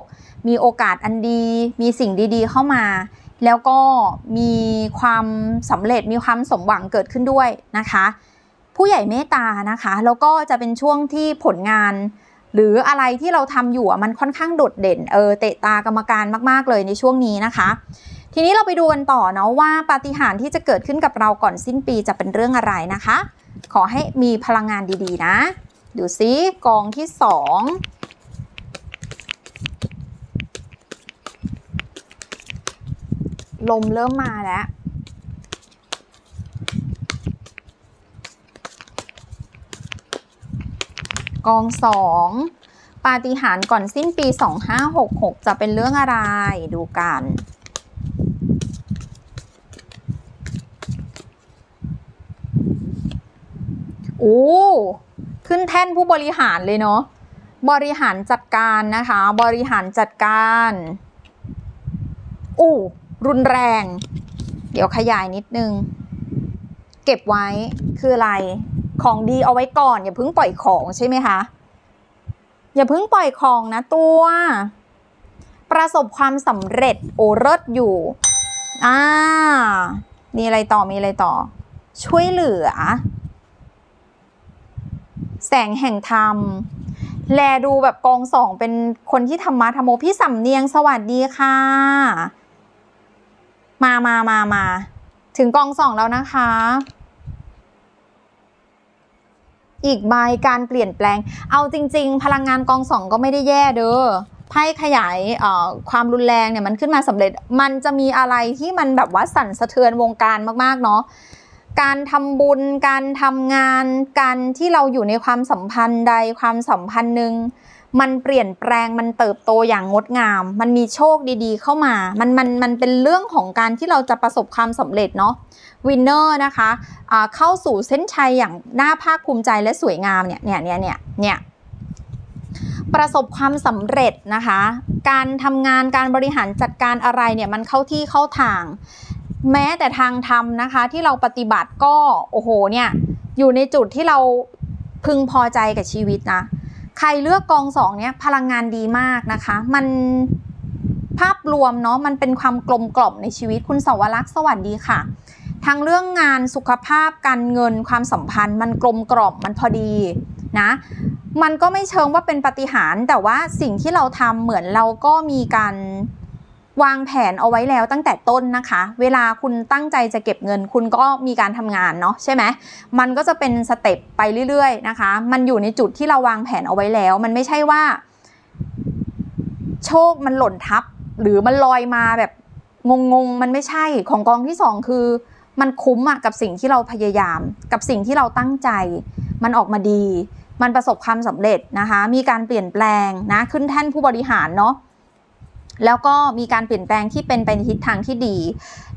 มีโอกาสอันดีมีสิ่งดีๆเข้ามาแล้วก็มีความสำเร็จมีความสมหวังเกิดขึ้นด้วยนะคะผู้ใหญ่เมตตานะคะแล้วก็จะเป็นช่วงที่ผลงานหรืออะไรที่เราทำอยู่มันค่อนข้างโดดเด่นเตะตากรรมการมากๆเลยในช่วงนี้นะคะทีนี้เราไปดูกันต่อเนาะว่าปาฏิหาริย์ที่จะเกิดขึ้นกับเราก่อนสิ้นปีจะเป็นเรื่องอะไรนะคะ ขอให้มีพลังงานดีๆนะดูซิกองที่สองลมเริ่มมาแล้วกองสองปาฏิหาริย์ก่อนสิ้นปี2566จะเป็นเรื่องอะไรดูกันโอ้ขึ้นแท่นผู้บริหารเลยเนาะบริหารจัดการนะคะบริหารจัดการโอ้รุนแรงเดี๋ยวขยายนิดนึงเก็บไว้คืออะไรของดีเอาไว้ก่อนอย่าเพิ่งปล่อยของใช่ไหมคะอย่าเพิ่งปล่อยของนะตัวประสบความสำเร็จโอเลิศอยู่มีอะไรต่อมีอะไรต่อช่วยเหลือแสงแห่งธรรมแลดูแบบกองสองเป็นคนที่ธรรมะธรรมโมพี่สำเนียงสวัสดีค่ะมาถึงกองสองแล้วนะคะอีกใบการเปลี่ยนแปลงเอาจริงๆพลังงานกองสองก็ไม่ได้แย่เด้อไพ่ขยายความรุนแรงเนี่ยมันขึ้นมาสำเร็จมันจะมีอะไรที่มันแบบว่าสั่นสะเทือนวงการมากๆเนาะการทำบุญการทำงานการที่เราอยู่ในความสัมพันธ์ใดความสัมพันธ์หนึ่งมันเปลี่ยนแปลงมันเติบโตอย่างงดงามมันมีโชคดีๆเข้ามามันเป็นเรื่องของการที่เราจะประสบความสำเร็จเนาะวินเนอร์นะคะเข้าสู่เส้นชัยอย่างน่าภาคภูมิใจและสวยงามเนี่ยประสบความสำเร็จนะคะการทำงานการบริหารจัดการอะไรเนี่ยมันเข้าที่เข้าทางแม้แต่ทางธรรมนะคะที่เราปฏิบัติก็โอ้โหเนี่ยอยู่ในจุดที่เราพึงพอใจกับชีวิตนะใครเลือกกองสองเนี่ยพลังงานดีมากนะคะมันภาพรวมเนาะมันเป็นความกลมกล่อมในชีวิตคุณสวรักษ์สวัสดีค่ะทั้งเรื่องงานสุขภาพการเงินความสัมพันธ์มันกลมกล่อมมันพอดีนะมันก็ไม่เชิงว่าเป็นปาฏิหาริย์แต่ว่าสิ่งที่เราทำเหมือนเราก็มีการวางแผนเอาไว้แล้วตั้งแต่ต้นนะคะเวลาคุณตั้งใจจะเก็บเงินคุณก็มีการทำงานเนาะใช่ไหมมันก็จะเป็นสเต็ปไปเรื่อยๆนะคะมันอยู่ในจุดที่เราวางแผนเอาไว้แล้วมันไม่ใช่ว่าโชคมันหล่นทับหรือมันลอยมาแบบงงๆมันไม่ใช่ของกองที่สองคือมันคุ้มอะกับสิ่งที่เราพยายามกับสิ่งที่เราตั้งใจมันออกมาดีมันประสบความสำเร็จนะคะมีการเปลี่ยนแปลงนะขึ้นแท่นผู้บริหารเนาะแล้วก็มีการเปลี่ยนแปลงที่เป็นไปในทิศทางที่ดี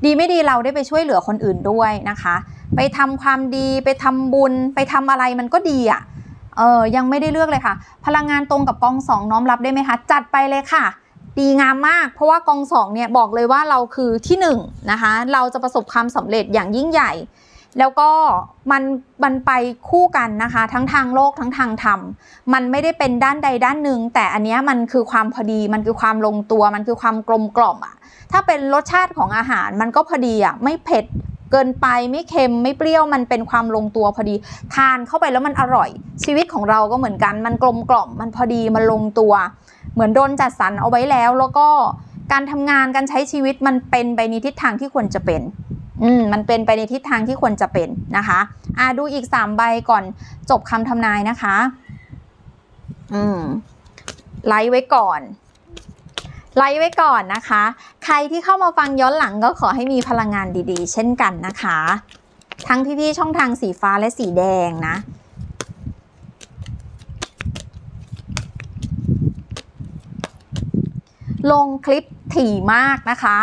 ดีไม่ดีเราได้ไปช่วยเหลือคนอื่นด้วยนะคะไปทำความดีไปทำบุญไปทำอะไรมันก็ดีอ่ะยังไม่ได้เลือกเลยค่ะพลังงานตรงกับกองสองน้อมรับได้ไหมคะจัดไปเลยค่ะดีงามมากเพราะว่ากองสองเนี่ยบอกเลยว่าเราคือที่หนึ่งนะคะเราจะประสบความสำเร็จอย่างยิ่งใหญ่แล้วก็มันไปคู่กันนะคะทั้งทางโลกทั้งทางธรรมมันไม่ได้เป็นด้านใดด้านหนึ่งแต่อันนี้มันคือความพอดีมันคือความลงตัวมันคือความกลมกล่อมอ่ะถ้าเป็นรสชาติของอาหารมันก็พอดีอ่ะไม่เผ็ดเกินไปไม่เค็มไม่เปรี้ยวมันเป็นความลงตัวพอดีทานเข้าไปแล้วมันอร่อยชีวิตของเราก็เหมือนกันมันกลมกล่อมมันพอดีมันลงตัวเหมือนโดนจัดสรรเอาไว้แล้วแล้วก็การทำงานการใช้ชีวิตมันเป็นไปในทิศทางที่ควรจะเป็นมันเป็นไปในทิศทางที่ควรจะเป็นนะคะดูอีก3ใบก่อนจบคำทำนายนะคะไลค์ไว้ก่อนนะคะใครที่เข้ามาฟังย้อนหลังก็ขอให้มีพลังงานดีๆเช่นกันนะคะทั้งพี่ๆช่องทางสีฟ้าและสีแดงนะลงคลิปถี่มากนะคะ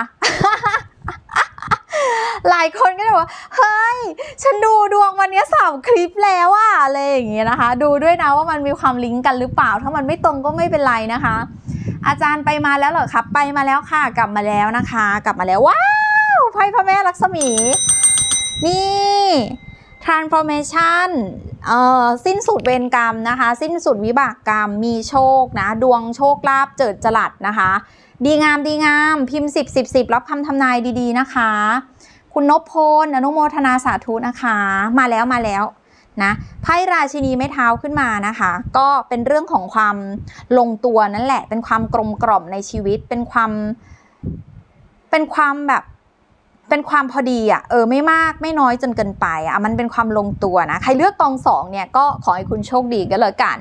หลายคนก็จะบอกเฮ้ยฉันดูดวงวันนี้3คลิปแล้วอะอะไรอย่างเงี้ยนะคะดูด้วยนะว่ามันมีความลิงก์กันหรือเปล่าถ้ามันไม่ตรงก็ไม่เป็นไรนะคะอาจารย์ไปมาแล้วเหรอครับไปมาแล้วค่ะกลับมาแล้วนะคะกลับมาแล้วว้าวไพ่พระแม่ลักษมีนี่ transformation สิ้นสุดเวรกรรมนะคะสิ้นสุดวิบากกรรมมีโชคนะดวงโชคลาภเจิดจรัสนะคะดีงามพิมพ์10 10 10รับคำทำนายดีๆนะคะคุณนพพลอนุโมทนาสาธุนะคะมาแล้วนะไพ่ราชินีไม้เท้าขึ้นมานะคะก็เป็นเรื่องของความลงตัวนั่นแหละเป็นความกลมกล่อมในชีวิตเป็นความแบบ เป็นความพอดีอ่ะไม่มากไม่น้อยจนเกินไปอ่ะมันเป็นความลงตัวนะใครเลือกกองสองเนี่ยก็ขอให้คุณโชคดีก็แล้วกัน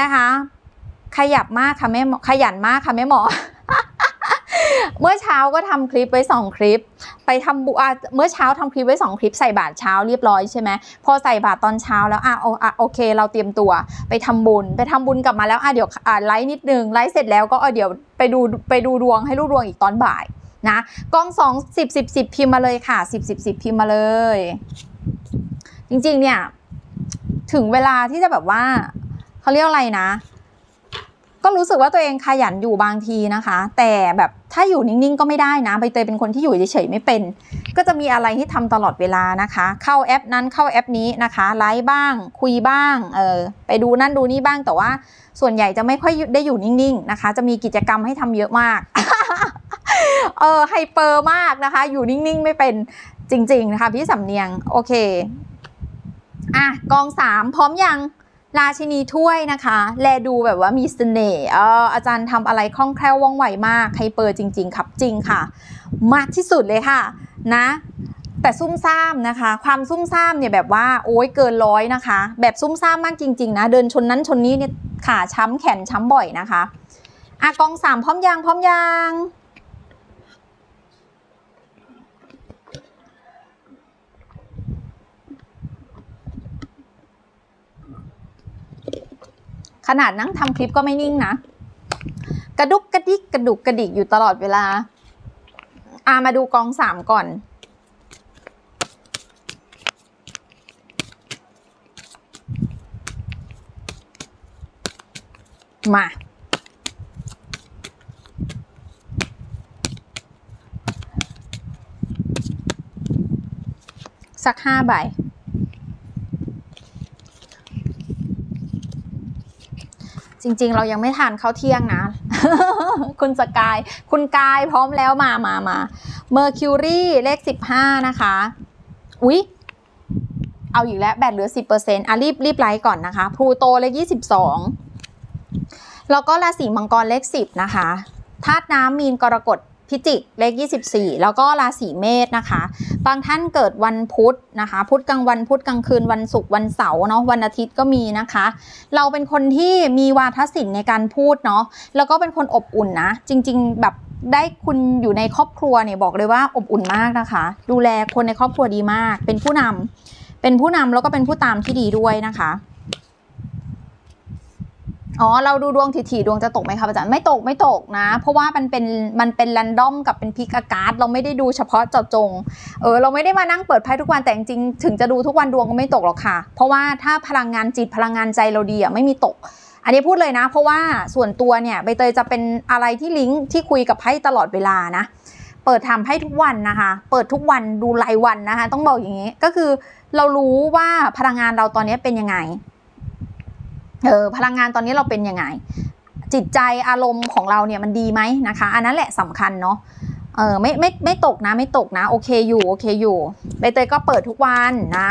นะคะขยับมากค่ะแม่หมอขยันมากค่ะแม่หมอ เมื่อเช้าก็ทำคลิปไว้2คลิปไปทำบุญเมื่อเช้าทำคลิปไว้2คลิปใส่บาตรเช้าเรียบร้อยใช่ไหมพอใส่บาตรตอนเช้าแล้วโอเคเราเตรียมตัวไปทำบุญกลับมาแล้วเดี๋ยวไลฟ์นิดนึงไลฟ์เสร็จแล้วก็เดี๋ยวไปดูดวงให้ลูกดวงอีกตอนบ่ายนะกองสอง10 10 10พิมพ์มาเลยค่ะ10 10 10พิมพ์มาเลยจริงๆเนี่ยถึงเวลาที่จะแบบว่าเขาเรียกอะไรนะก็รู้สึกว่าตัวเองขยันอยู่บางทีนะคะแต่แบบถ้าอยู่นิ่งๆก็ไม่ได้นะใบเตยเป็นคนที่อยู่เฉยๆไม่เป็นก็จะมีอะไรให้ทำตลอดเวลานะคะเข้าแอปนั้นเข้าแอปนี้นะคะไลฟ์บ้างคุยบ้างไปดูนั่นดูนี่บ้างแต่ว่าส่วนใหญ่จะไม่ค่อยได้อยู่นิ่งๆนะคะจะมีกิจกรรมให้ทำเยอะมาก ไฮเปอร์มากนะคะอยู่นิ่งๆไม่เป็นจริงๆนะคะพี่สำเนียงโอเคกอง3พร้อมยังราชินีถ้วยนะคะแลดูแบบว่ามีเสน่ห์อาจารย์ทำอะไรคล่องแคล่วว่องไวมากไฮเปอร์จริงๆครับจริงค่ะมากที่สุดเลยค่ะนะแต่ซุ่มซ่ามนะคะความซุ่มซ่ามเนี่ยแบบว่าโอ้ยเกิน100นะคะแบบซุ่มซ่ามมากจริงๆนะเดินชนนั้นชนนี้เนี่ยขาช้ำแขนช้ำบ่อยนะคะกอง3พร้อมยังขนาดนั่งทำคลิปก็ไม่นิ่งนะกระดุกกระดิกกระดุกกระดิกอยู่ตลอดเวลามาดูกอง3ก่อนมาสัก5ใบจริงๆเรายังไม่ทานข้าวเที่ยงนะ คุณสกายคุณกายพร้อมแล้วมาเมอร์คิวรีเลข15นะคะอุ๊ยเอาอยู่แล้วแบตเหลือ 10% รีบไลฟ์ก่อนนะคะพลูโตเลข22แล้วก็ราศีมังกรเลข10นะคะธาตุน้ำมีนกรกฎพิจิกเลข24แล้วก็ราศีเมษนะคะบางท่านเกิดวันพุธนะคะพุธกลางวันพุธกลางคืนวันศุกร์วันเสาร์เนาะวันอาทิตย์ก็มีนะคะเราเป็นคนที่มีวาทศิลป์ในการพูดเนาะแล้วก็เป็นคนอบอุ่นนะจริงๆแบบได้คุณอยู่ในครอบครัวเนี่ยบอกเลยว่าอบอุ่นมากนะคะดูแลคนในครอบครัวดีมากเป็นผู้นำแล้วก็เป็นผู้ตามที่ดีด้วยนะคะเราดูดวงถี่ๆดวงจะตกไหมคะอาจารย์ไม่ตกนะเพราะว่ามันเป็นแรนดอมกับเป็นพิกอากาศเราไม่ได้ดูเฉพาะเจาะจงเราไม่ได้มานั่งเปิดไพ่ทุกวันแต่จริงๆถึงจะดูทุกวันดวงก็ไม่ตกหรอกค่ะเพราะว่าถ้าพลังงานจิตพลังงานใจเราดีอ่ะไม่มีตกอันนี้พูดเลยนะเพราะว่าส่วนตัวเนี่ยใบเตยจะเป็นอะไรที่ลิงก์ที่คุยกับไพ่ตลอดเวลานะเปิดทำไพ่ทุกวันนะคะเปิดทุกวันดูรายวันนะคะต้องบอกอย่างนี้ก็คือเรารู้ว่าพลังงานเราตอนนี้เป็นยังไงพลังงานตอนนี้เราเป็นยังไงจิตใจอารมณ์ของเราเนี่ยมันดีไหมนะคะอันนั้นแหละสำคัญเนาะไม่ตกนะโอเคอยู่ใบเตยก็เปิดทุกวันนะ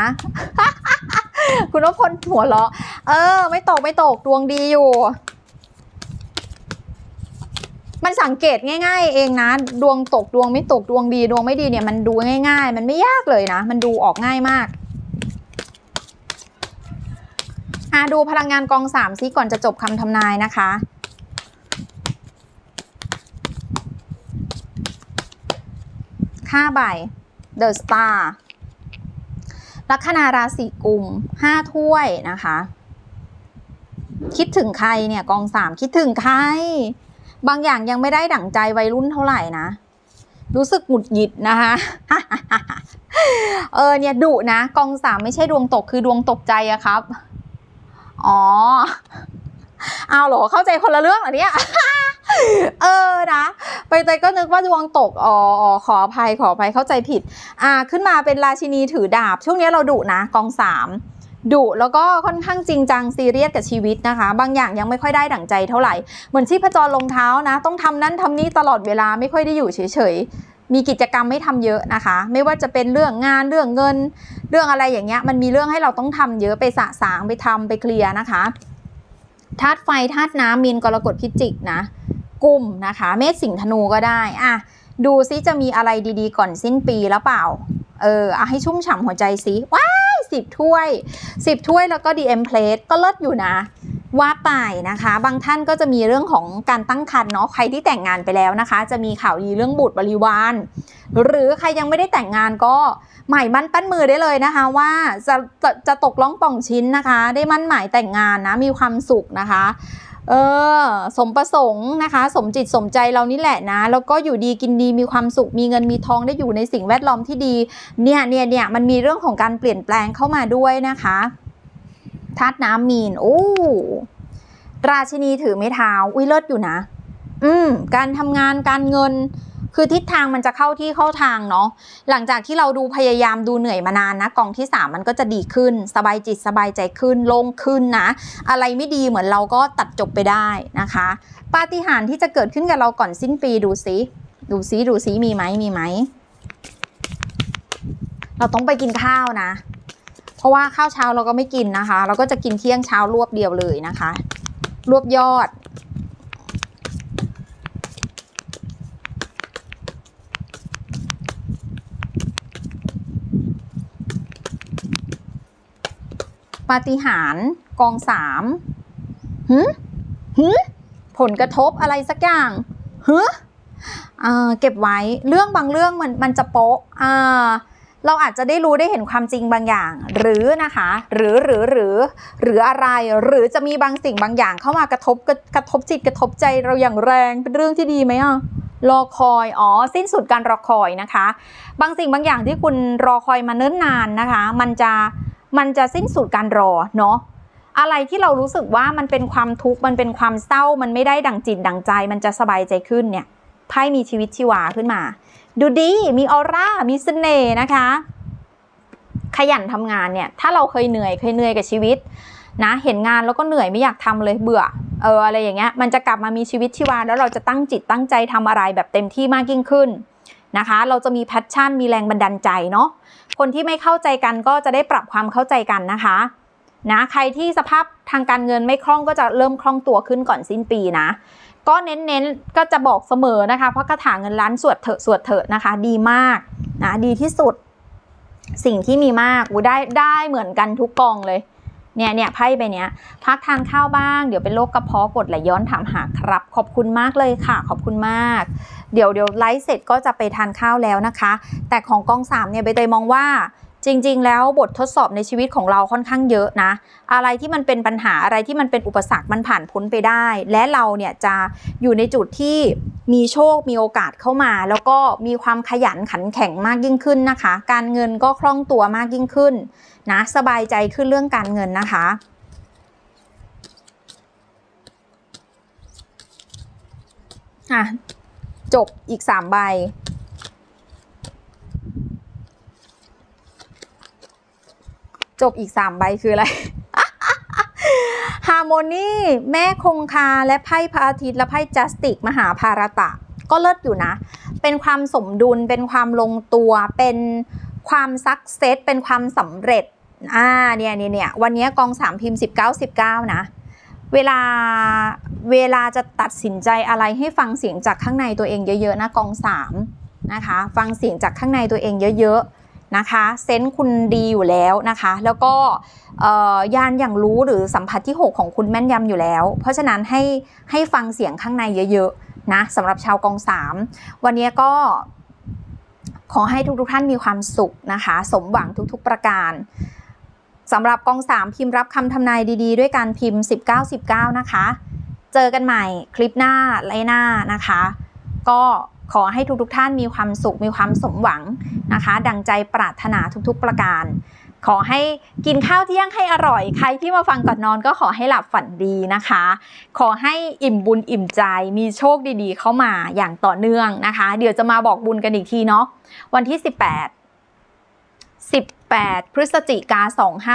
คุณนพพลหัวเราะไม่ตกดวงดีอยู่มันสังเกตง่ายๆเองนะดวงตกดวงไม่ตกดวงดีดวงไม่ดีเนี่ยมันดูง่ายๆมันไม่ยากเลยนะมันดูออกง่ายมากดูพลังงานกอง3ซิก่อนจะจบคำทำนายนะคะ5ใบ The Star ลัคนาราศีกุม5ถ้วยนะคะคิดถึงใครเนี่ยกอง3คิดถึงใครบางอย่างยังไม่ได้ดั่งใจวัยรุ่นเท่าไหร่นะรู้สึกหงุดหงิดนะคะ เนี่ยดุนะกอง3ไม่ใช่ดวงตกคือดวงตกใจอะครับเอาเหรอเข้าใจคนละเรื่องเหรอเนี่ย นะไปเตยก็นึกว่าดวงตกขออภัยเข้าใจผิดขึ้นมาเป็นราชินีถือดาบช่วงนี้เราดุนะกอง3ดุแล้วก็ค่อนข้างจริงจังซีเรียสกับชีวิตนะคะบางอย่างยังไม่ค่อยได้ดั่งใจเท่าไหร่เหมือนชีพจรลงเท้านะต้องทำนั้นทำนี้ตลอดเวลาไม่ค่อยได้อยู่เฉยๆมีกิจกรรมไม่ทำเยอะนะคะไม่ว่าจะเป็นเรื่องงานเรื่องเงินเรื่องอะไรอย่างเงี้ยมันมีเรื่องให้เราต้องทำเยอะไปสะสางไปทำไปเคลียร์นะคะธาตุไฟธาตุน้ำมีนกรกฎพิจิกนะกุมนะคะเมษสิงห์ธนูก็ได้ ดูซิจะมีอะไรดีๆก่อนสิ้นปีแล้วเปล่าเอาให้ชุ่มฉ่ำหัวใจสิว้าย10 ถ้วยแล้วก็ DM Plate ก็เลิศอยู่นะว่าไปนะคะบางท่านก็จะมีเรื่องของการตั้งครรภ์เนาะใครที่แต่งงานไปแล้วนะคะจะมีข่าวดีเรื่องบุตรบริวารหรือใครยังไม่ได้แต่งงานก็หมายมั่นปั้นมือได้เลยนะคะว่าจะตกล่องป่องชิ้นนะคะได้มั่นหมายแต่งงานนะมีความสุขนะคะสมประสงค์นะคะสมจิตสมใจเรานี่แหละนะแล้วก็อยู่ดีกินดีมีความสุขมีเงินมีทองได้อยู่ในสิ่งแวดล้อมที่ดีเนี่ยมันมีเรื่องของการเปลี่ยนแปลงเข้ามาด้วยนะคะธาตุน้ำมีนโอ้ราชินีถือไม้เท้าอุ้ยเลิศอยู่นะการทำงานการเงินคือทิศทางมันจะเข้าที่เข้าทางเนาะหลังจากที่เราดูพยายามดูเหนื่อยมานานนะกองที่3มันก็จะดีขึ้นสบายจิตสบายใจขึ้นโล่งขึ้นนะอะไรไม่ดีเหมือนเราก็ตัดจบไปได้นะคะปาฏิหาริย์ที่จะเกิดขึ้นกับเราก่อนสิ้นปีดูสิมีไหมเราต้องไปกินข้าวนะเพราะว่าข้าวเช้าเราก็ไม่กินนะคะเราก็จะกินเที่ยงเช้ารวบเดียวเลยนะคะรวบยอดปาฏิหาริย์กอง3ผลกระทบอะไรสักอย่างเก็บไว้เรื่องบางเรื่องมันจะโป๊ะเราอาจจะได้รู้ได้เห็นความจริงบางอย่างหรือนะคะหรืออะไรหรือจะมีบางสิ่งบางอย่างเข้ามากระทบจิตกระทบใจเราอย่างแรงเป็นเรื่องที่ดีไหมรอคอยสิ้นสุดการรอคอยนะคะบางสิ่งบางอย่างที่คุณรอคอยมาเนิ่นนานนะคะมันจะสิ้นสุดการรอเนาะอะไรที่เรารู้สึกว่ามันเป็นความทุกข์มันเป็นความเศร้ามันไม่ได้ดั่งจิตดั่งใจมันจะสบายใจขึ้นเนี่ยไพ่มีชีวิตชีวาขึ้นมาดูดีมีออร่ามีเสน่ห์นะคะขยันทำงานเนี่ยถ้าเราเคยเหนื่อยกับชีวิตนะเห็นงานแล้วก็เหนื่อยไม่อยากทำเลยเบื่ออะไรอย่างเงี้ยมันจะกลับมามีชีวิตชีวาแล้วเราจะตั้งจิตตั้งใจทำอะไรแบบเต็มที่มากยิ่งขึ้นนะคะเราจะมีแพชชั่นมีแรงบันดาลใจเนาะคนที่ไม่เข้าใจกันก็จะได้ปรับความเข้าใจกันนะคะใครที่สภาพทางการเงินไม่คล่องก็จะเริ่มคล่องตัวขึ้นก่อนสิ้นปีนะก็เน้นๆก็จะบอกเสมอนะคะเพราะคาถาเงินล้านสวดเถอะนะคะดีมากนะดีที่สุดสิ่งที่มีมากได้เหมือนกันทุกกองเลยเนี่ยไพ่ไปเนี่ยพักทานข้าวบ้างเดี๋ยวเป็นโรคกระเพาะกดไหลย้อนถามหาครับขอบคุณมากเลยค่ะขอบคุณมากเดี๋ยวไลฟ์เสร็จก็จะไปทานข้าวแล้วนะคะแต่ของกอง3เนี่ยใบเตยมองว่าจริงๆแล้วบททดสอบในชีวิตของเราค่อนข้างเยอะนะอะไรที่มันเป็นปัญหาอะไรที่มันเป็นอุปสรรคมันผ่านพ้นไปได้และเราเนี่ยจะอยู่ในจุดที่มีโชคมีโอกาสเข้ามาแล้วก็มีความขยันขันแข็งมากยิ่งขึ้นนะคะการเงินก็คล่องตัวมากยิ่งขึ้นนะสบายใจขึ้นเรื่องการเงินนะคะจบอีก3ใบคืออะไร ฮาร์โมนีแม่คงคาและไพ่พระอาทิตย์และไพ่จัสติกมหาภารตะก็เลิศอยู่นะเป็นความสมดุลเป็นความลงตัวเป็นความซักเซสเป็นความสำเร็จเนี่ยวันนี้กอง3พิมพ์19 นะเวลาจะตัดสินใจอะไรให้ฟังเสียงจากข้างในตัวเองเยอะๆนะกอง3นะคะฟังเสียงจากข้างในตัวเองเยอะๆนะคะเซนส์คุณดีอยู่แล้วนะคะแล้วก็ญาณอย่างรู้หรือสัมผัสที่6ของคุณแม่นยำอยู่แล้วเพราะฉะนั้นให้ฟังเสียงข้างในเยอะๆนะสำหรับชาวกอง3วันนี้ก็ขอให้ทุกท่านมีความสุขนะคะสมหวังทุกๆประการสำหรับกอง3พิมพ์รับคำทำนายดีๆด้วยการพิมพ์19 นะคะเจอกันใหม่คลิปหน้าไลฟ์หน้านะคะก็ขอให้ทุกท่านมีความสุขมีความสมหวังนะคะดั่งใจปรารถนาทุกๆประการขอให้กินข้าวเที่ยงให้อร่อยใครที่มาฟังก่อนนอนก็ขอให้หลับฝันดีนะคะขอให้อิ่มบุญอิ่มใจมีโชคดีๆเข้ามาอย่างต่อเนื่องนะคะเดี๋ยวจะมาบอกบุญกันอีกทีเนาะวันที่18 พฤศจิกา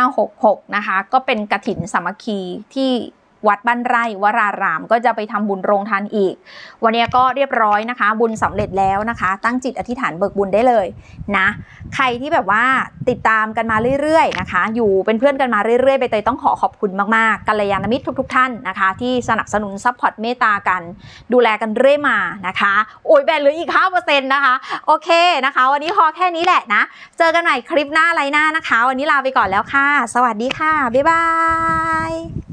2566นะคะก็เป็นกฐินสามัคคีที่ วัดบ้านไร่วรารามก็จะไปทำบุญโรงทานอีกวันนี้ก็เรียบร้อยนะคะบุญสำเร็จแล้วนะคะตั้งจิตอธิษฐานเบิกบุญได้เลยนะใครที่แบบว่าติดตามกันมาเรื่อยๆนะคะอยู่เป็นเพื่อนกันมาเรื่อยๆใบเตยต้องขอขอบคุณมากๆกัลยาณมิตรทุกๆท่านนะคะที่สนับสนุนซัพพอร์ตเมตตากันดูแลกันเรื่อยมานะคะโอ้ยแบนเหลืออีก 5% นะคะโอเคนะคะวันนี้พอแค่นี้แหละนะเจอกันใหม่คลิปหน้าไลน์หน้านะคะวันนี้ลาไปก่อนแล้วค่ะสวัสดีค่ะบ๊ายบาย